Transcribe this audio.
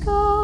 sky.